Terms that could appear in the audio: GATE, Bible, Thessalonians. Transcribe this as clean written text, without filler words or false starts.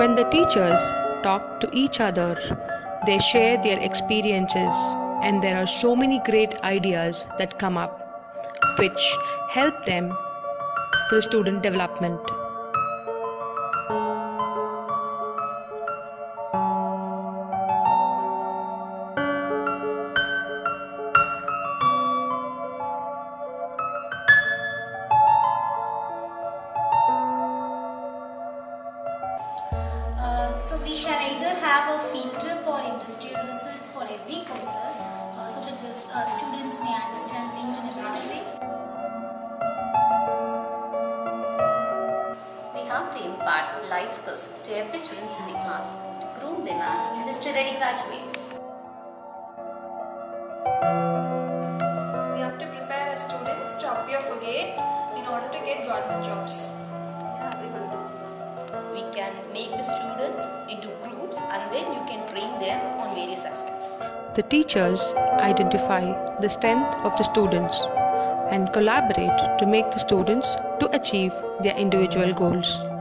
When the teachers talk to each other, they share their experiences, and there are so many great ideas that come up, which help them for the student development. So we shall either have a field trip or industrial research for every courses so that the students may understand things in a better way. We have to impart life skills to every student in the class to groom them as industry-ready graduates. We have to prepare our students to appear for GATE in order to get government jobs. We can make the students into groups, and then you can train them on various aspects. The teachers identify the strength of the students and collaborate to make the students to achieve their individual goals.